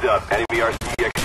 Heads up, enemy RCXD